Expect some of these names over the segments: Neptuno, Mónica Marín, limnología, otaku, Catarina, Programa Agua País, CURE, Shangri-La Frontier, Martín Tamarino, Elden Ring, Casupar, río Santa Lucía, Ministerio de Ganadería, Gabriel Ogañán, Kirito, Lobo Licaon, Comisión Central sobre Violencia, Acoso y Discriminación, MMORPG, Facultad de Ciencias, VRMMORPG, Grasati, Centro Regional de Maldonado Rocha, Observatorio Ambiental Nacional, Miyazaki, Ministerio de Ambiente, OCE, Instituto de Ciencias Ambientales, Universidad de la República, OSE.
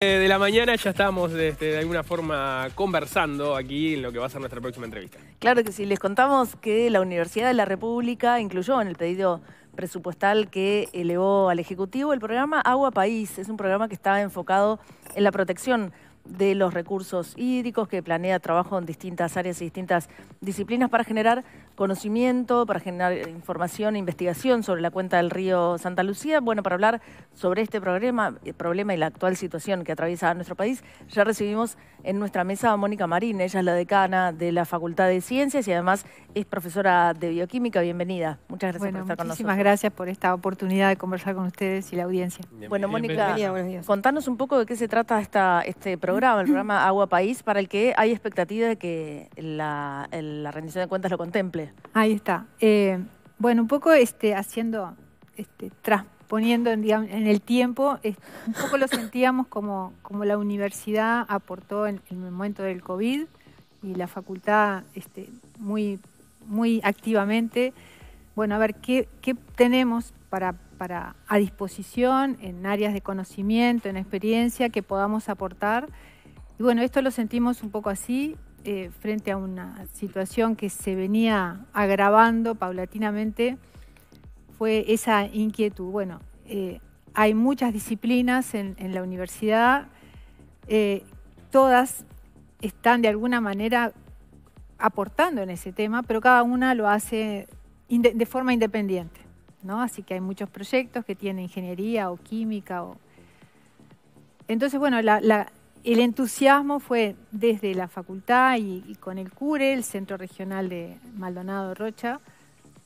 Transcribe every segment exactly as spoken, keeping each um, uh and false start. De la mañana ya estamos este, de alguna forma conversando aquí en lo que va a ser nuestra próxima entrevista. Claro que sí, les contamos que la Universidad de la República incluyó en el pedido presupuestal que elevó al Ejecutivo el programa Agua País. Es un programa que está enfocado en la protección de los recursos hídricos, que planea trabajo en distintas áreas y distintas disciplinas para generar conocimiento, para generar información e investigación sobre la cuenca del río Santa Lucía. Bueno, para hablar sobre este problema, el problema y la actual situación que atraviesa nuestro país, ya recibimos en nuestra mesa a Mónica Marín. Ella es la decana de la Facultad de Ciencias y además es profesora de Bioquímica. Bienvenida. Muchas gracias bueno, por estar con nosotros. Muchísimas gracias por esta oportunidad de conversar con ustedes y la audiencia. Bienvenida. Bueno, Mónica, contanos un poco de qué se trata esta, este programa. El programa Agua País, para el que hay expectativa de que la, la rendición de cuentas lo contemple. Ahí está. Eh, bueno, un poco este, haciendo, este, transponiendo en, digamos, en el tiempo, este, un poco lo sentíamos como, como la universidad aportó en, en el momento del COVID y la facultad este, muy, muy activamente. Bueno, a ver, ¿qué, qué tenemos para... Para, a disposición en áreas de conocimiento, en experiencia que podamos aportar? Y bueno, esto lo sentimos un poco así, eh, frente a una situación que se venía agravando paulatinamente, fue esa inquietud. Bueno, eh, hay muchas disciplinas en, en la universidad, eh, todas están de alguna manera aportando en ese tema, pero cada una lo hace de forma independiente, ¿no? Así que hay muchos proyectos que tienen ingeniería o química. O... Entonces, bueno, la, la, el entusiasmo fue desde la facultad y, y con el CURE, el Centro Regional de Maldonado Rocha.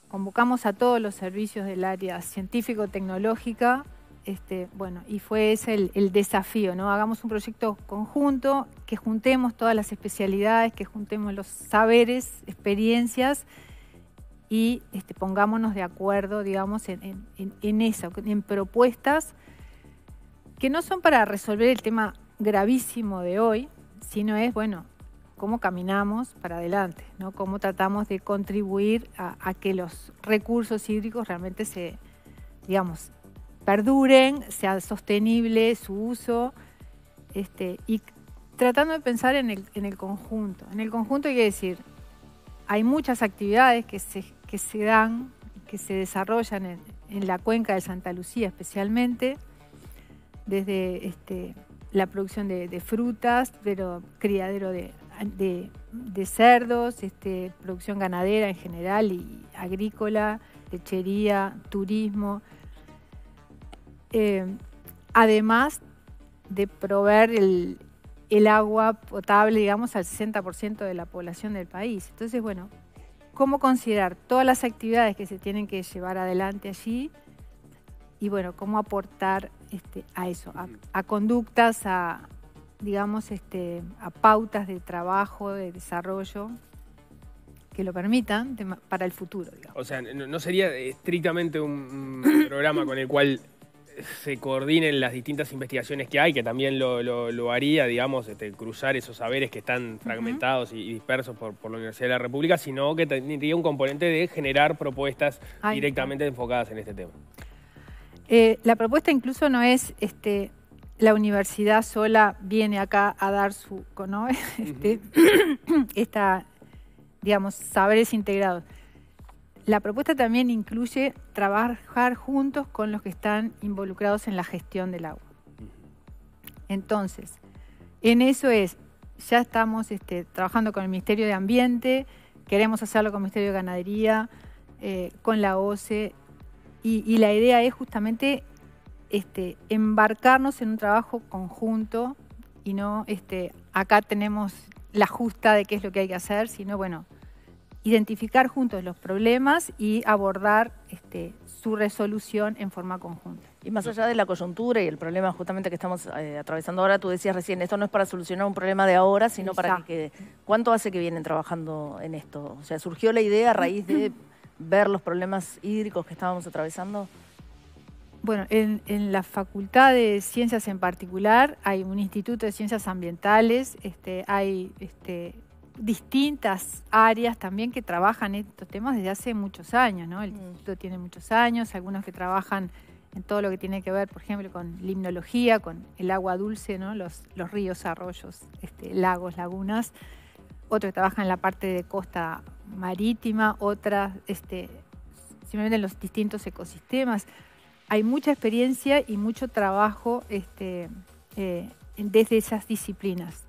Convocamos a todos los servicios del área científico-tecnológica. Este, bueno, y fue ese el, el desafío, ¿no? Hagamos un proyecto conjunto, que juntemos todas las especialidades, que juntemos los saberes, experiencias, y este, pongámonos de acuerdo, digamos, en, en, en eso, en propuestas que no son para resolver el tema gravísimo de hoy, sino es, bueno, cómo caminamos para adelante, ¿no? Cómo tratamos de contribuir a, a que los recursos hídricos realmente se, digamos, perduren, sea sostenible su uso, este, y tratando de pensar en el, en el conjunto. En el conjunto hay que decir, hay muchas actividades que se, que se dan, que se desarrollan en, en la cuenca de Santa Lucía especialmente, desde este, la producción de, de frutas, pero criadero de, de, de cerdos, este, producción ganadera en general y agrícola, lechería, turismo. Eh, además de proveer el... el agua potable, digamos, al sesenta por ciento de la población del país. Entonces, bueno, ¿cómo considerar todas las actividades que se tienen que llevar adelante allí? Y, bueno, ¿cómo aportar este, a eso? A, a conductas, a, digamos, este, a pautas de trabajo, de desarrollo, que lo permitan de, para el futuro, digamos. O sea, no sería estrictamente un programa con el cual se coordinen las distintas investigaciones que hay, que también lo, lo, lo haría, digamos, este, cruzar esos saberes que están fragmentados uh-huh. y dispersos por, por la Universidad de la República, sino que tendría un componente de generar propuestas Ay, directamente claro. enfocadas en este tema. Eh, la propuesta incluso no es este, la universidad sola viene acá a dar su, ¿no? este, uh-huh. esta, digamos, saberes integrados. La propuesta también incluye trabajar juntos con los que están involucrados en la gestión del agua. Entonces, en eso es, ya estamos este, trabajando con el Ministerio de Ambiente, queremos hacerlo con el Ministerio de Ganadería, eh, con la O S E, y, y la idea es justamente este, embarcarnos en un trabajo conjunto y no este, acá tenemos la justa de qué es lo que hay que hacer, sino bueno, identificar juntos los problemas y abordar este, su resolución en forma conjunta. Y más allá de la coyuntura y el problema justamente que estamos eh, atravesando ahora, tú decías recién, esto no es para solucionar un problema de ahora, sino Exacto. para que... ¿Cuánto hace que vienen trabajando en esto? O sea, ¿surgió la idea a raíz de ver los problemas hídricos que estábamos atravesando? Bueno, en, en la Facultad de Ciencias en particular hay un Instituto de Ciencias Ambientales, este, hay... Este, distintas áreas también que trabajan estos temas desde hace muchos años, ¿no? El instituto tiene muchos años, algunos que trabajan en todo lo que tiene que ver, por ejemplo, con limnología, con el agua dulce, ¿no? los, los ríos, arroyos, este, lagos, lagunas. Otro que trabaja en la parte de costa marítima, otra este, simplemente en los distintos ecosistemas. Hay mucha experiencia y mucho trabajo este, eh, desde esas disciplinas.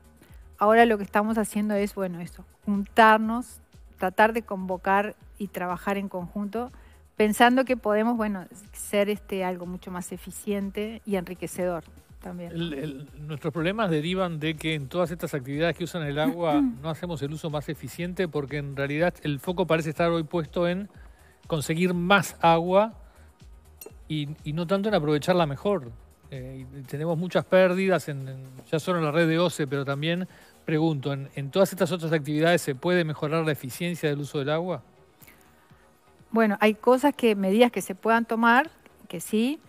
Ahora lo que estamos haciendo es, bueno, eso, juntarnos, tratar de convocar y trabajar en conjunto, pensando que podemos, bueno, ser este, algo mucho más eficiente y enriquecedor también. El, el, nuestros problemas derivan de que en todas estas actividades que usan el agua no hacemos el uso más eficiente, porque en realidad el foco parece estar hoy puesto en conseguir más agua y, y no tanto en aprovecharla mejor. Eh, y tenemos muchas pérdidas, en, en, ya solo en la red de O C E, pero también, pregunto, ¿en, en todas estas otras actividades se puede mejorar la eficiencia del uso del agua? Bueno, hay cosas que, medidas que se puedan tomar, que sí,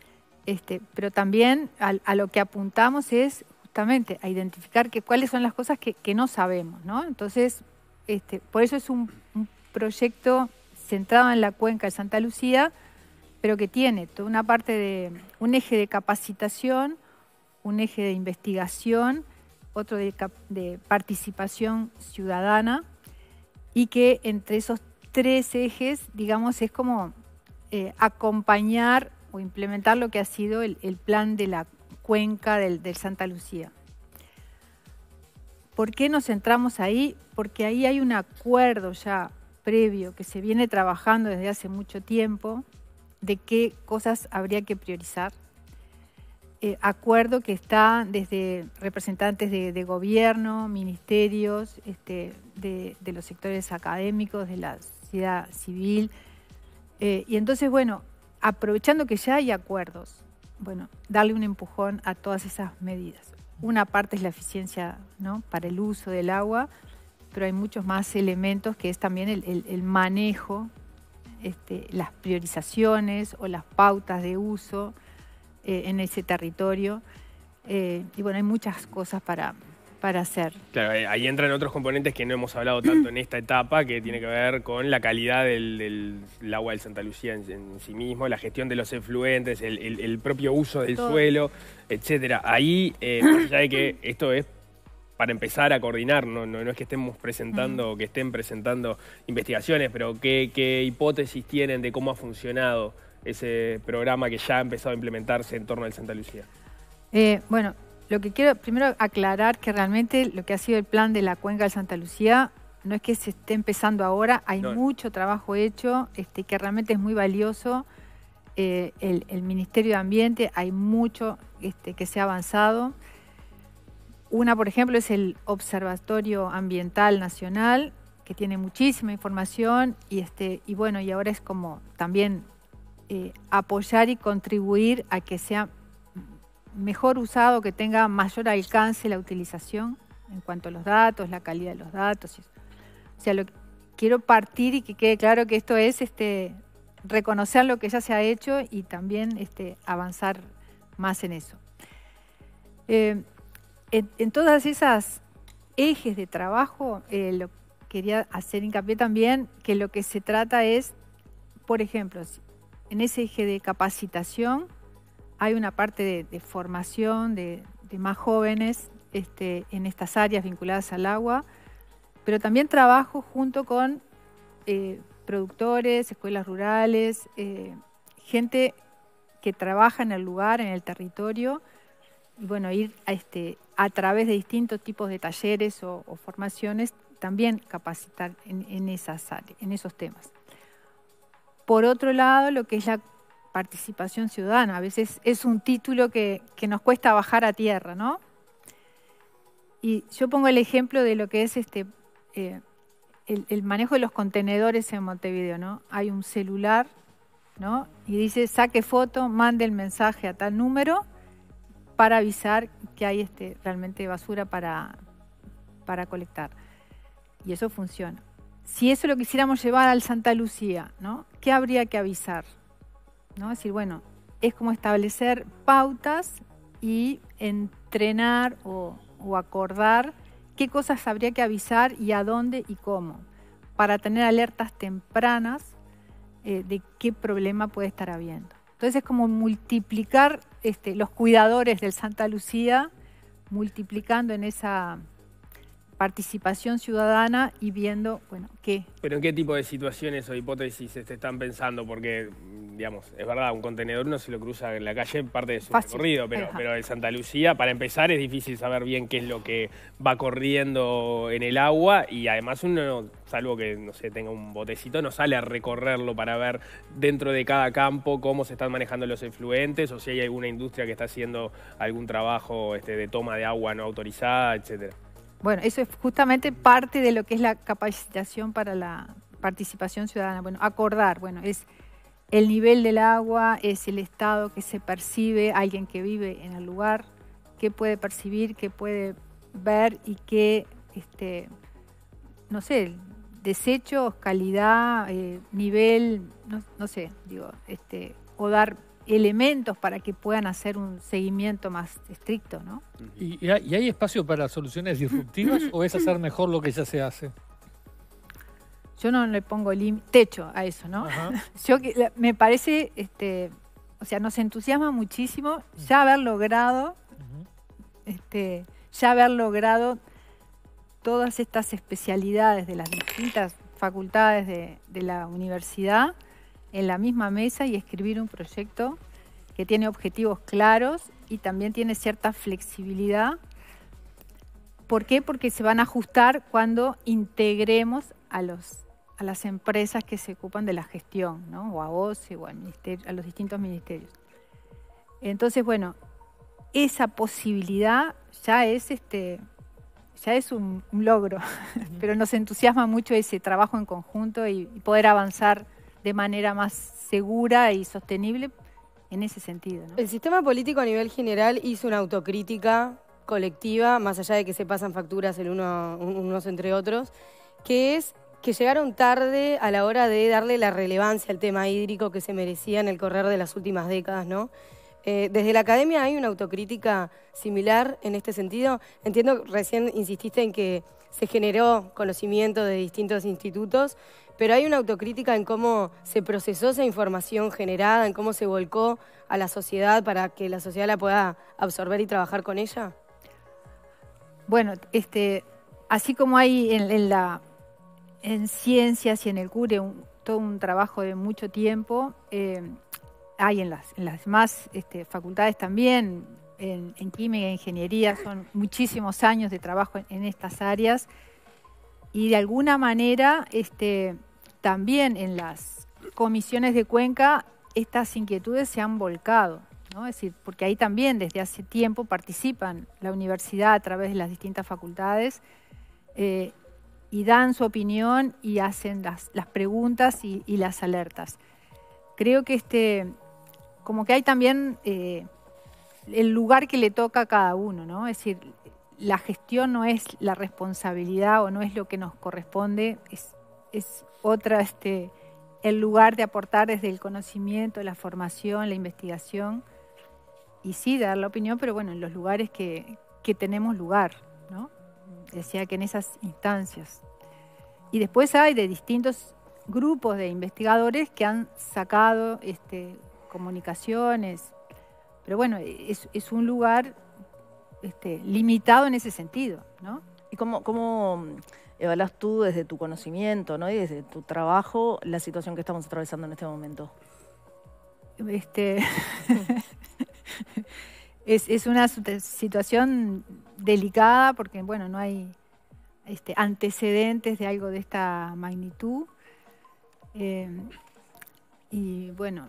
este, pero también a, a lo que apuntamos es justamente a identificar que, cuáles son las cosas que, que no sabemos, ¿no? Entonces, este, por eso es un, un proyecto centrado en la cuenca de Santa Lucía, pero que tiene toda una parte de un eje de capacitación, un eje de investigación, otro de, de participación ciudadana, y que entre esos tres ejes, digamos, es como eh, acompañar o implementar lo que ha sido el, el plan de la cuenca del, del Santa Lucía. ¿Por qué nos centramos ahí? Porque ahí hay un acuerdo ya previo que se viene trabajando desde hace mucho tiempo de qué cosas habría que priorizar. Eh, acuerdo que está desde representantes de, de gobierno, ministerios, este, de, de los sectores académicos, de la sociedad civil. Eh, y entonces, bueno, aprovechando que ya hay acuerdos, bueno, darle un empujón a todas esas medidas. Una parte es la eficiencia, ¿no?, para el uso del agua, pero hay muchos más elementos que es también el, el, el manejo, este, las priorizaciones o las pautas de uso en ese territorio, eh, y bueno, hay muchas cosas para, para hacer. Claro, ahí entran otros componentes que no hemos hablado tanto en esta etapa, que tiene que ver con la calidad del, del el agua del Santa Lucía en, en sí mismo, la gestión de los efluentes, el, el, el propio uso del Todo. suelo, etcétera. Ahí, eh, más allá de que esto es para empezar a coordinar, no, no, no es que estemos presentando o que estén presentando investigaciones, pero ¿qué, qué hipótesis tienen de cómo ha funcionado ese programa que ya ha empezado a implementarse en torno al Santa Lucía? Eh, bueno, lo que quiero primero aclarar que realmente lo que ha sido el plan de la cuenca del Santa Lucía no es que se esté empezando ahora, hay no. mucho trabajo hecho este, que realmente es muy valioso. Eh, el, el Ministerio de Ambiente, hay mucho este, que se ha avanzado. Una, por ejemplo, es el Observatorio Ambiental Nacional, que tiene muchísima información y, este, y bueno, y ahora es como también Eh, apoyar y contribuir a que sea mejor usado, que tenga mayor alcance la utilización en cuanto a los datos, la calidad de los datos. O sea, lo que quiero partir y que quede claro que esto es este, reconocer lo que ya se ha hecho y también este, avanzar más en eso. Eh, en, en todas esas ejes de trabajo, eh, lo, quería hacer hincapié también que lo que se trata es, por ejemplo, en ese eje de capacitación hay una parte de, de formación de, de más jóvenes este, en estas áreas vinculadas al agua, pero también trabajo junto con eh, productores, escuelas rurales, eh, gente que trabaja en el lugar, en el territorio, y bueno, ir a, este, a través de distintos tipos de talleres o, o formaciones, también capacitar en, en, esas áreas, en esos temas. Por otro lado, lo que es la participación ciudadana. A veces es un título que, que nos cuesta bajar a tierra, ¿no? Y yo pongo el ejemplo de lo que es este, eh, el, el manejo de los contenedores en Montevideo, ¿no? Hay un celular, ¿no?, y dice, saque foto, mande el mensaje a tal número para avisar que hay este, realmente basura para, para colectar. Y eso funciona. Si eso lo quisiéramos llevar al Santa Lucía, ¿no?, ¿qué habría que avisar? ¿No? Es decir, bueno, es como establecer pautas y entrenar o, o acordar qué cosas habría que avisar y a dónde y cómo, para tener alertas tempranas eh, de qué problema puede estar habiendo. Entonces es como multiplicar este, los cuidadores del Santa Lucía, multiplicando en esa participación ciudadana y viendo, bueno, qué. Pero ¿en qué tipo de situaciones o hipótesis se están pensando? Porque, digamos, es verdad, un contenedor uno se lo cruza en la calle parte de su Fácil. recorrido, pero, pero el Santa Lucía, para empezar, es difícil saber bien qué es lo que va corriendo en el agua y además uno, salvo que, no sé, tenga un botecito, no sale a recorrerlo para ver dentro de cada campo cómo se están manejando los efluentes o si hay alguna industria que está haciendo algún trabajo este, de toma de agua no autorizada, etcétera. Bueno, eso es justamente parte de lo que es la capacitación para la participación ciudadana. Bueno, acordar, bueno, es el nivel del agua, es el estado que se percibe, alguien que vive en el lugar, qué puede percibir, qué puede ver y qué, este, no sé, desechos, calidad, eh, nivel, no, no sé, digo, este, o dar elementos para que puedan hacer un seguimiento más estricto, ¿no? ¿Y, y hay espacio para soluciones disruptivas o es hacer mejor lo que ya se hace? Yo no le pongo techo a eso, ¿no? Yo que, me parece, este, o sea, nos entusiasma muchísimo ya haber logrado, uh-huh. este, ya haber logrado todas estas especialidades de las distintas facultades de, de la universidad en la misma mesa y escribir un proyecto que tiene objetivos claros y también tiene cierta flexibilidad. ¿Por qué? Porque se van a ajustar cuando integremos a, los, a las empresas que se ocupan de la gestión, ¿no? O a O C E o al ministerio, a los distintos ministerios. Entonces, bueno, esa posibilidad ya es, este, ya es un, un logro, pero nos entusiasma mucho ese trabajo en conjunto y, y poder avanzar de manera más segura y sostenible en ese sentido, ¿no? El sistema político a nivel general hizo una autocrítica colectiva, más allá de que se pasan facturas el uno, unos entre otros, que es que llegaron tarde a la hora de darle la relevancia al tema hídrico que se merecía en el correr de las últimas décadas, ¿no? Eh, desde la academia hay una autocrítica similar en este sentido. Entiendo, recién insististe en que se generó conocimiento de distintos institutos, pero hay una autocrítica en cómo se procesó esa información generada, en cómo se volcó a la sociedad para que la sociedad la pueda absorber y trabajar con ella. Bueno, este, así como hay en, en, la, en ciencias y en el CURE un, todo un trabajo de mucho tiempo, eh, hay en las, en las más este, facultades también, en, en química e ingeniería, son muchísimos años de trabajo en, en estas áreas. Y de alguna manera, este, también en las comisiones de Cuenca, estas inquietudes se han volcado, ¿no? Es decir, porque ahí también desde hace tiempo participan la universidad a través de las distintas facultades eh, y dan su opinión y hacen las, las preguntas y, y las alertas. Creo que este, como que hay también eh, el lugar que le toca a cada uno, ¿no? Es decir, la gestión no es la responsabilidad o no es lo que nos corresponde, es, es otra, este, el lugar de aportar desde el conocimiento, la formación, la investigación y sí dar la opinión, pero bueno, en los lugares que, que tenemos lugar, ¿no? Decía que en esas instancias. Y después hay de distintos grupos de investigadores que han sacado este, comunicaciones, pero bueno, es, es un lugar Este, limitado en ese sentido, ¿no? ¿Y cómo, cómo evaluás tú desde tu conocimiento, ¿no? Y desde tu trabajo la situación que estamos atravesando en este momento? Este... es, es una situación delicada porque, bueno, no hay este, antecedentes de algo de esta magnitud. Eh, y, bueno,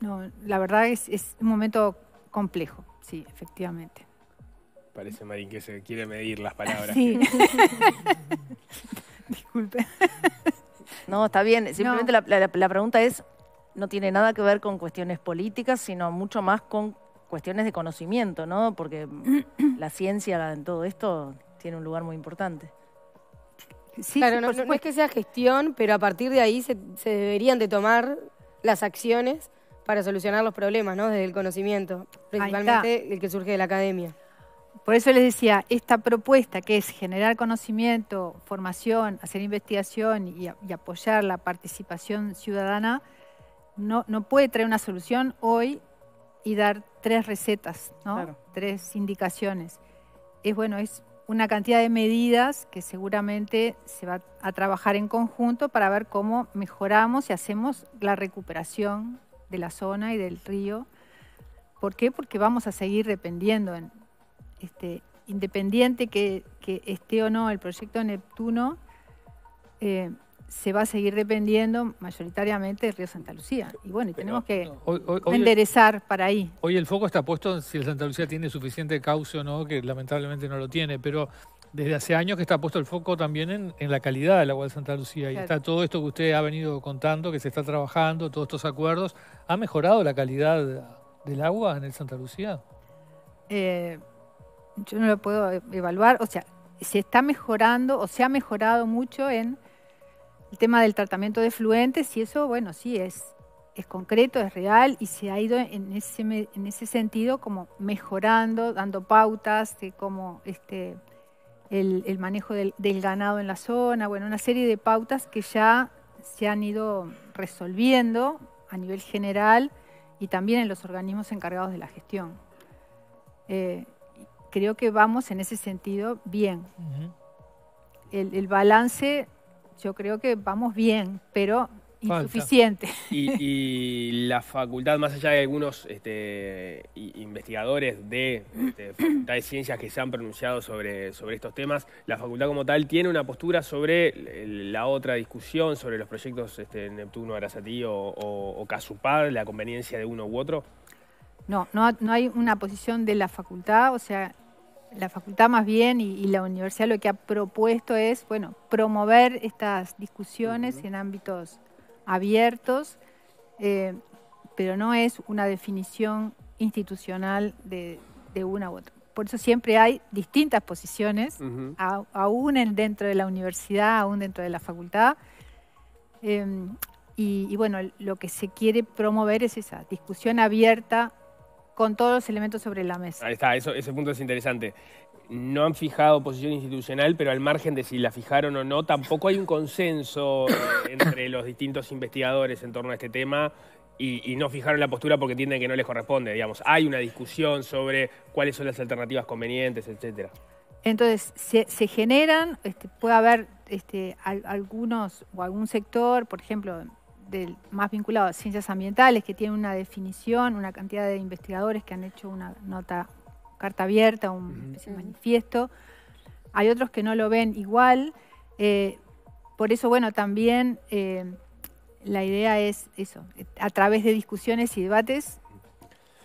no, la verdad es, es un momento complejo, sí, efectivamente. Parece, Marín, que se quiere medir las palabras. Sí. Disculpe. No, está bien. Simplemente no. la, la, la pregunta es, no tiene nada que ver con cuestiones políticas, sino mucho más con cuestiones de conocimiento, ¿no? Porque la ciencia en todo esto tiene un lugar muy importante. Sí, claro, sí, no, no, no es que sea gestión, pero a partir de ahí se, se deberían de tomar las acciones para solucionar los problemas, ¿no? Desde el conocimiento, principalmente el que surge de la academia. Por eso les decía, esta propuesta que es generar conocimiento, formación, hacer investigación y, a, y apoyar la participación ciudadana, no, no puede traer una solución hoy y dar tres recetas, ¿no? Claro. Tres indicaciones. Es bueno, es una cantidad de medidas que seguramente se va a trabajar en conjunto para ver cómo mejoramos y hacemos la recuperación de la zona y del río. ¿Por qué? Porque vamos a seguir dependiendo, en, este, independiente que, que esté o no el proyecto Neptuno, eh, se va a seguir dependiendo mayoritariamente del río Santa Lucía. Y bueno, y tenemos que hoy, hoy, enderezar hoy, para ahí. Hoy el foco está puesto en si el Santa Lucía tiene suficiente cauce o no, que lamentablemente no lo tiene, pero desde hace años que está puesto el foco también en, en la calidad del agua de Santa Lucía. Claro. Y está todo esto que usted ha venido contando, que se está trabajando, todos estos acuerdos. ¿Ha mejorado la calidad del agua en el Santa Lucía? Eh, yo no lo puedo evaluar. O sea, se está mejorando o se ha mejorado mucho en el tema del tratamiento de efluentes, y eso, bueno, sí, es, es concreto, es real, y se ha ido en ese, en ese sentido como mejorando, dando pautas de cómo este, el, el manejo del, del ganado en la zona, bueno, una serie de pautas que ya se han ido resolviendo a nivel general y también en los organismos encargados de la gestión. Eh, creo que vamos en ese sentido bien. Uh-huh. el, el balance... Yo creo que vamos bien, pero falta. Insuficiente. Y, y la facultad, más allá de algunos este, investigadores de este, Facultad de Ciencias que se han pronunciado sobre, sobre estos temas, la facultad como tal tiene una postura sobre la otra discusión, sobre los proyectos este, Neptuno, Grasati o, o, o Casupar, la conveniencia de uno u otro. No, no, no hay una posición de la facultad, o sea... La facultad más bien y, y la universidad lo que ha propuesto es, bueno, promover estas discusiones uh-huh. en ámbitos abiertos, eh, pero no es una definición institucional de, de una u otra. Por eso siempre hay distintas posiciones, uh-huh. a, aún dentro de la universidad, aún dentro de la facultad. Eh, y, y bueno, lo que se quiere promover es esa discusión abierta, con todos los elementos sobre la mesa. Ahí está, eso, ese punto es interesante. No han fijado posición institucional, pero al margen de si la fijaron o no, tampoco hay un consenso entre los distintos investigadores en torno a este tema y, y no fijaron la postura porque entienden que no les corresponde, digamos. Hay una discusión sobre cuáles son las alternativas convenientes, etcétera. Entonces, se, se generan, este, puede haber este, al, algunos o algún sector, por ejemplo... Del, más vinculado a ciencias ambientales, que tiene una definición, una cantidad de investigadores que han hecho una nota, carta abierta, un uh-huh. manifiesto. Hay otros que no lo ven igual. Eh, por eso, bueno, también eh, la idea es eso, a través de discusiones y debates,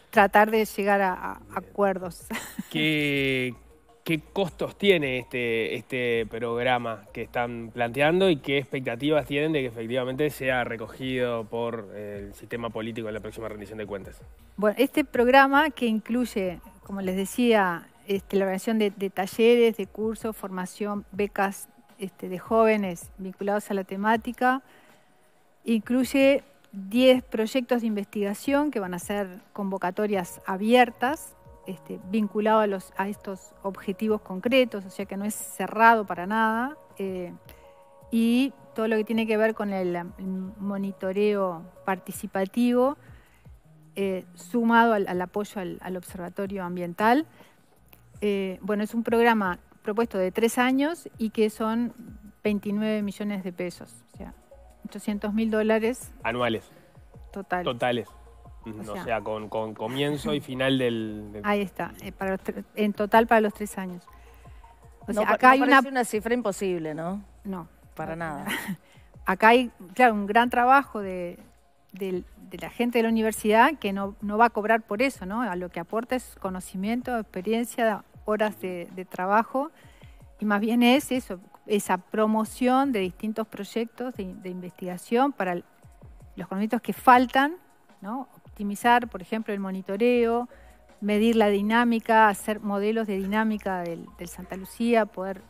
tratar de llegar a, a acuerdos. ¿Qué, qué costos tiene este, este programa que están planteando y qué expectativas tienen de que efectivamente sea recogido por el sistema político en la próxima rendición de cuentas? Bueno, este programa que incluye, como les decía, este, la organización de, de talleres, de cursos, formación, becas este, de jóvenes vinculados a la temática, incluye diez proyectos de investigación que van a ser convocatorias abiertas, Este, vinculado a, los, a estos objetivos concretos, o sea que no es cerrado para nada, eh, y todo lo que tiene que ver con el, el monitoreo participativo, eh, sumado al, al apoyo al, al Observatorio Ambiental. Eh, bueno, es un programa propuesto de tres años y que son veintinueve millones de pesos, o sea, ochocientos mil dólares. Anuales. Total. Totales. O sea, o sea con, con comienzo y final del... del... Ahí está, eh, para, en total para los tres años. O sea, no, acá no hay una... una cifra imposible, ¿no? No. Para no, nada. Acá hay, claro, un gran trabajo de, de, de la gente de la universidad que no, no va a cobrar por eso, ¿no? A lo que aporta es conocimiento, experiencia, horas de, de trabajo, y más bien es eso, esa promoción de distintos proyectos de, de investigación para el, los conocimientos que faltan, ¿no? Optimizar, por ejemplo, el monitoreo, medir la dinámica, hacer modelos de dinámica del, del Santa Lucía, poder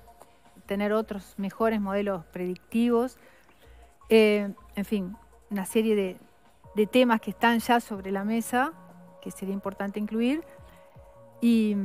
tener otros mejores modelos predictivos. Eh, en fin, una serie de, de temas que están ya sobre la mesa, que sería importante incluir. Y,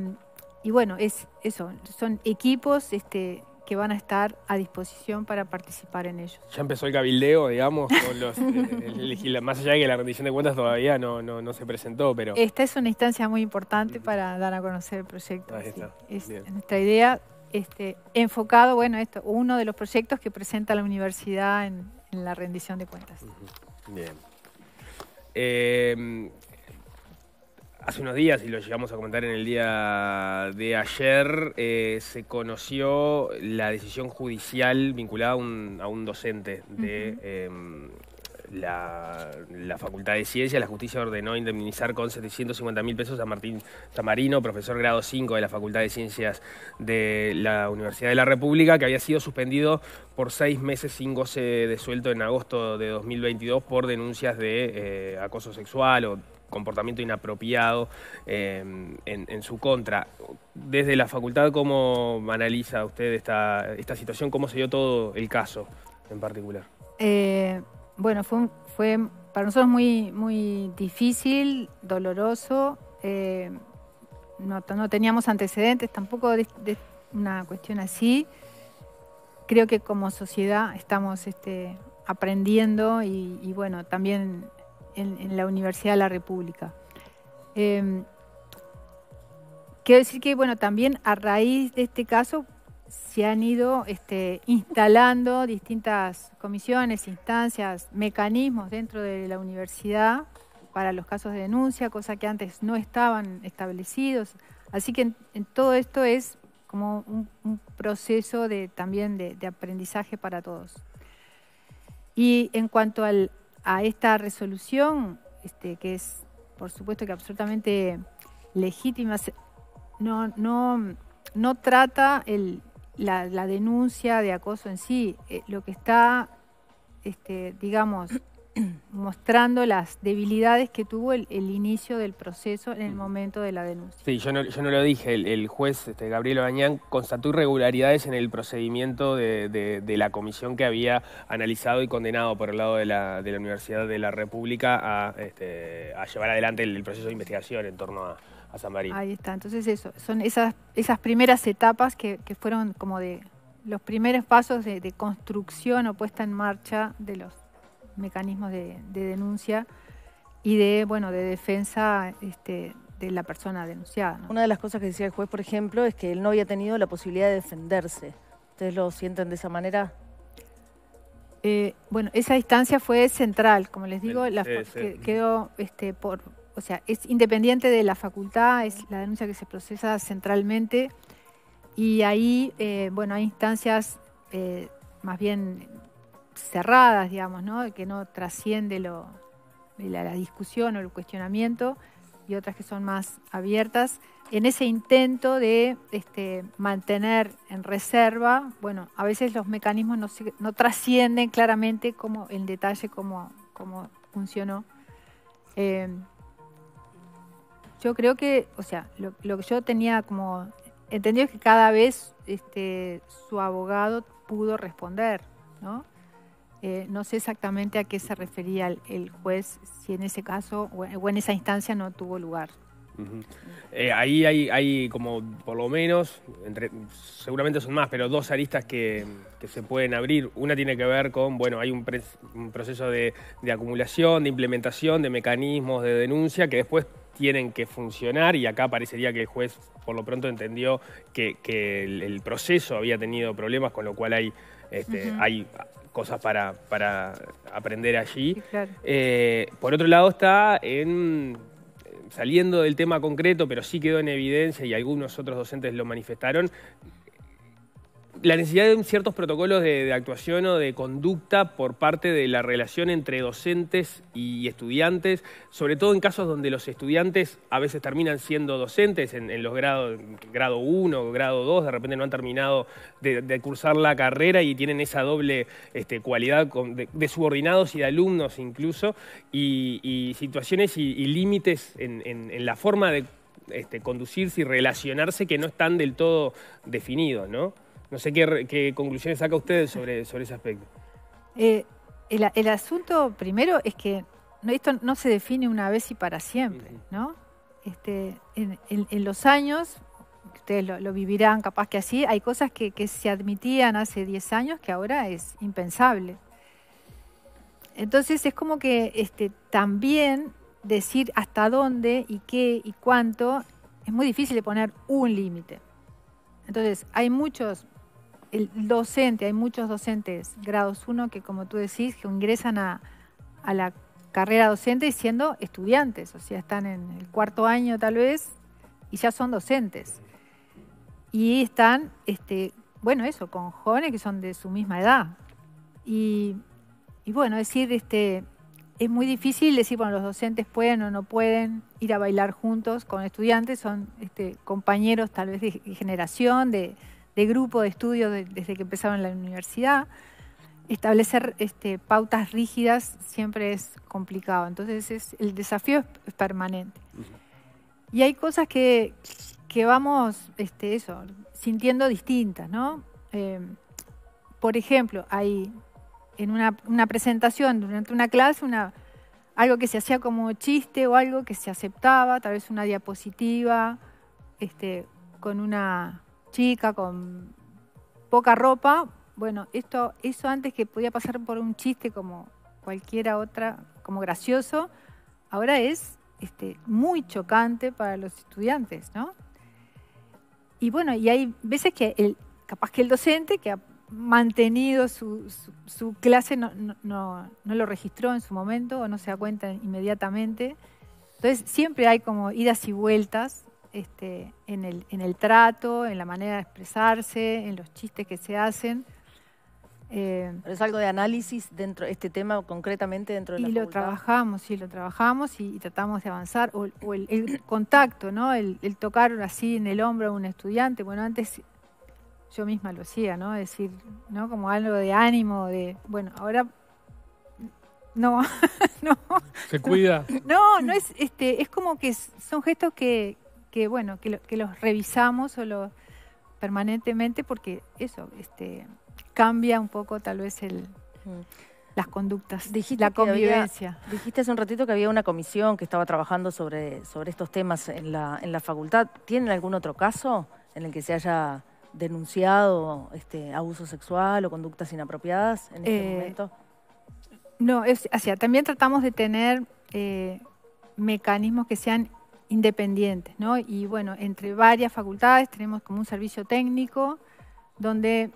y bueno, es eso, son equipos este, que van a estar a disposición para participar en ellos. Ya empezó el cabildeo, digamos, con los, el, el, el, más allá de que la rendición de cuentas todavía no, no, no se presentó. Pero esta es una instancia muy importante para dar a conocer el proyecto. Ahí está. Es nuestra idea, este, enfocado, bueno, esto, uno de los proyectos que presenta la universidad en, en la rendición de cuentas. Bien. Eh, Hace unos días, y lo llegamos a comentar en el día de ayer, eh, se conoció la decisión judicial vinculada a un, a un docente de uh-huh. eh, la, la Facultad de Ciencias. La justicia ordenó indemnizar con setecientos cincuenta mil pesos a Martín Tamarino, profesor grado cinco de la Facultad de Ciencias de la Universidad de la República, que había sido suspendido por seis meses sin goce de sueldo en agosto de dos mil veintidós por denuncias de eh, acoso sexual o comportamiento inapropiado eh, en, en su contra. Desde la facultad, ¿cómo analiza usted esta, esta situación? ¿Cómo se dio todo el caso en particular? Eh, bueno, fue, fue para nosotros muy, muy difícil, doloroso. Eh, no, no teníamos antecedentes tampoco de, de una cuestión así. Creo que como sociedad estamos este, aprendiendo y, y bueno, también En, en la Universidad de la República. Eh, quiero decir que, bueno, también a raíz de este caso se han ido este, instalando distintas comisiones, instancias, mecanismos dentro de la universidad para los casos de denuncia, cosa que antes no estaban establecidos. Así que en, en todo esto es como un, un proceso de, también de, de aprendizaje para todos. Y en cuanto al a esta resolución, este, que es, por supuesto, que absolutamente legítima, no, no, no trata el, la, la denuncia de acoso en sí. Eh, lo que está, este, digamos, mostrando las debilidades que tuvo el, el inicio del proceso en el momento de la denuncia. Sí, yo no, yo no lo dije, el, el juez este, Gabriel Ogañán constató irregularidades en el procedimiento de, de, de la comisión que había analizado y condenado por el lado de la, de la Universidad de la República a, este, a llevar adelante el, el proceso de investigación en torno a, a San Marino. Ahí está, entonces eso, son esas, esas primeras etapas que, que fueron como de los primeros pasos de, de construcción o puesta en marcha de los mecanismos de, de denuncia y de, bueno, de defensa este, de la persona denunciada, ¿no? Una de las cosas que decía el juez, por ejemplo, es que él no había tenido la posibilidad de defenderse. ¿Ustedes lo sienten de esa manera? Eh, bueno, esa instancia fue central, como les digo, el, la, eh, que, eh, quedó este, por, o sea, es independiente de la facultad, es la denuncia que se procesa centralmente y ahí, eh, bueno, hay instancias eh, más bien cerradas, digamos, ¿no? Que no trasciende lo, la, la discusión o el cuestionamiento, y otras que son más abiertas. En ese intento de este, mantener en reserva, bueno, a veces los mecanismos no, no trascienden claramente como en detalle cómo, cómo funcionó. Eh, yo creo que, o sea, lo, lo que yo tenía como entendido es que cada vez este, su abogado pudo responder, ¿no? Eh, no sé exactamente a qué se refería el, el juez, si en ese caso o en, o en esa instancia no tuvo lugar. Uh-huh. eh, ahí hay, hay como, por lo menos, entre, seguramente son más, pero dos aristas que, que se pueden abrir. Una tiene que ver con, bueno, hay un, pre, un proceso de, de acumulación, de implementación, de mecanismos de denuncia que después tienen que funcionar, y acá parecería que el juez por lo pronto entendió que, que el, el proceso había tenido problemas, con lo cual hay, este, uh-huh. hay cosas para, para aprender allí. Sí, claro. Eh, por otro lado está en... saliendo del tema concreto, pero sí quedó en evidencia y algunos otros docentes lo manifestaron, la necesidad de ciertos protocolos de, de actuación o de conducta por parte de la relación entre docentes y estudiantes, sobre todo en casos donde los estudiantes a veces terminan siendo docentes en, en los grados, grado uno, grado dos, de repente no han terminado de, de cursar la carrera y tienen esa doble este, cualidad con, de, de subordinados y de alumnos incluso, y, y situaciones y, y límites en, en, en la forma de este, conducirse y relacionarse que no están del todo definidos, ¿no? No sé qué, qué conclusiones saca usted sobre, sobre ese aspecto. Eh, el, el asunto primero es que esto no se define una vez y para siempre, ¿no? Este, en, en, en los años, ustedes lo, lo vivirán, capaz que así, hay cosas que, que se admitían hace diez años que ahora es impensable. Entonces es como que este, también decir hasta dónde y qué y cuánto es muy difícil de poner un límite. Entonces hay muchos, el docente, hay muchos docentes grados uno que, como tú decís, que ingresan a, a la carrera docente siendo estudiantes, o sea, están en el cuarto año tal vez y ya son docentes. Y están, este, bueno, eso, con jóvenes que son de su misma edad. Y... Y bueno, es decir, este, es muy difícil decir, bueno, los docentes pueden o no pueden ir a bailar juntos con estudiantes, son este, compañeros tal vez de generación, de, de grupo de estudios de, desde que empezaron la universidad. Establecer este, pautas rígidas siempre es complicado, entonces es, el desafío es, es permanente. Y hay cosas que, que vamos este, eso, sintiendo distintas, ¿no? Eh, por ejemplo, hay... en una, una presentación durante una clase, una, algo que se hacía como chiste o algo que se aceptaba, tal vez una diapositiva este, con una chica con poca ropa. Bueno, esto, eso antes que podía pasar por un chiste como cualquiera otra, como gracioso, ahora es este, muy chocante para los estudiantes, ¿no? Y bueno, y hay veces que el, capaz que el docente que mantenido su, su, su clase no, no, no, no lo registró en su momento o no se da cuenta inmediatamente. Entonces siempre hay como idas y vueltas este, en, el, en el trato, en la manera de expresarse, en los chistes que se hacen. Eh, Pero es algo de análisis dentro de este tema concretamente dentro de la facultad. Y lo trabajamos, sí, lo trabajamos y, y tratamos de avanzar. O, o el, el contacto, ¿no? El, el tocar así en el hombro a un estudiante. Bueno, antes... yo misma lo hacía, ¿no? Es decir, ¿no? Como algo de ánimo, de... Bueno, ahora... No, no. ¿Se cuida? No, no es... este es como que son gestos que, que bueno, que, lo, que los revisamos o los permanentemente porque eso, este cambia un poco tal vez el... las conductas, dijiste la convivencia. Había, dijiste hace un ratito que había una comisión que estaba trabajando sobre, sobre estos temas en la, en la facultad. ¿Tienen algún otro caso en el que se haya... denunciado este, abuso sexual o conductas inapropiadas en este eh, momento? No, es, o sea, también tratamos de tener eh, mecanismos que sean independientes, ¿no? Y bueno, entre varias facultades tenemos como un servicio técnico donde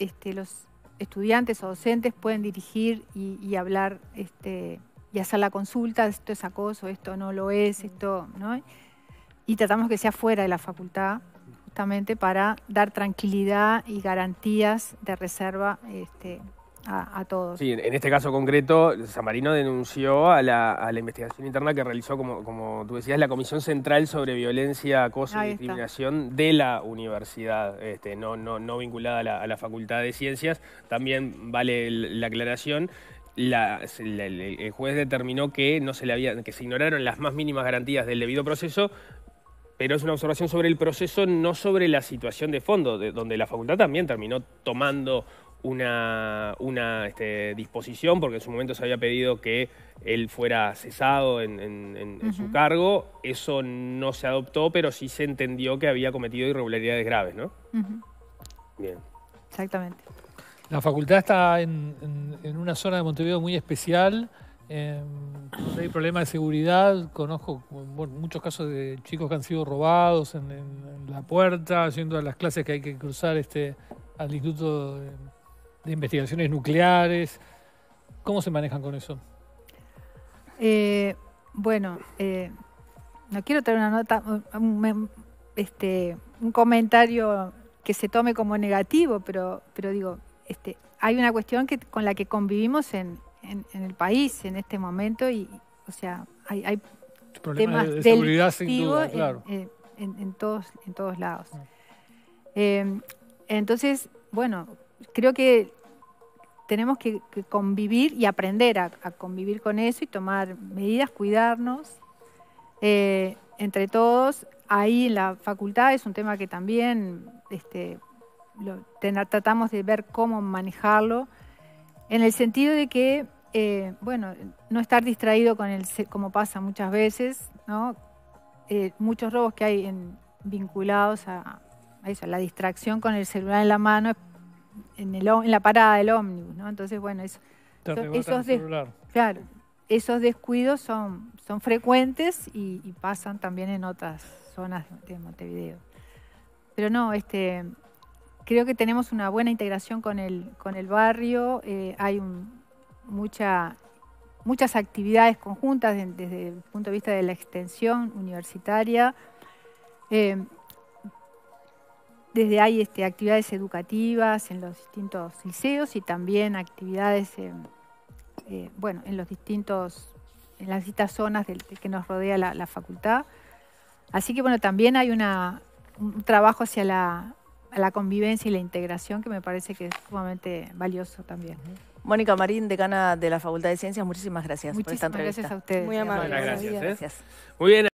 este, los estudiantes o docentes pueden dirigir y, y hablar este, y hacer la consulta, esto es acoso, esto no lo es, esto, ¿no? Y tratamos que sea fuera de la facultad, justamente para dar tranquilidad y garantías de reserva este, a, a todos. Sí, en este caso concreto, San Marino denunció a la, a la investigación interna que realizó, como, como tú decías, la Comisión Central sobre Violencia, Acoso y Discriminación de la Universidad, este, no, no, no vinculada a la, a la Facultad de Ciencias. También vale la aclaración. La, la, el juez determinó que, no se le había, que se ignoraron las más mínimas garantías del debido proceso, pero es una observación sobre el proceso, no sobre la situación de fondo, de, donde la facultad también terminó tomando una, una este, disposición, porque en su momento se había pedido que él fuera cesado en, en, en uh-huh. su cargo. Eso no se adoptó, pero sí se entendió que había cometido irregularidades graves, ¿no? Uh-huh. Bien. Exactamente. La facultad está en, en, en una zona de Montevideo muy especial. Eh, hay problemas de seguridad, conozco bueno, muchos casos de chicos que han sido robados en, en, en la puerta, yendo a las clases que hay que cruzar este, al Instituto de, de Investigaciones Nucleares. ¿Cómo se manejan con eso? Eh, bueno, eh, no quiero tener una nota, un, este, un comentario que se tome como negativo, pero, pero digo, este, hay una cuestión que, con la que convivimos en En, en el país en este momento y, o sea, hay, hay temas de, de seguridad sin duda, claro. en, en, en, todos, en todos lados. Ah. Eh, entonces, bueno, creo que tenemos que, que convivir y aprender a, a convivir con eso y tomar medidas, cuidarnos eh, entre todos. Ahí en la facultad es un tema que también este, lo, ten, tratamos de ver cómo manejarlo en el sentido de que Eh, bueno, no estar distraído con el, como pasa muchas veces, ¿no? Eh, muchos robos que hay en, vinculados a, a eso, a la distracción con el celular en la mano en, el, en la parada del ómnibus, ¿no? Entonces, bueno, eso, entonces, esos, de, claro, esos descuidos son, son frecuentes y, y pasan también en otras zonas de Montevideo. Pero no, este, creo que tenemos una buena integración con el, con el barrio, eh, hay un, mucha... muchas actividades conjuntas desde el punto de vista de la extensión universitaria. Eh, desde ahí este, actividades educativas en los distintos liceos y también actividades en, eh, bueno, en, los distintos, en las distintas zonas del, que nos rodea la, la facultad. Así que bueno, también hay una, un trabajo hacia la, a la convivencia y la integración que me parece que es sumamente valioso también. Mónica Marín, decana de la Facultad de Ciencias, muchísimas gracias muchísimas por esta entrevista. Muchísimas gracias a ustedes. Muy amable. Muchas gracias. ¿eh? Gracias. Muy bien.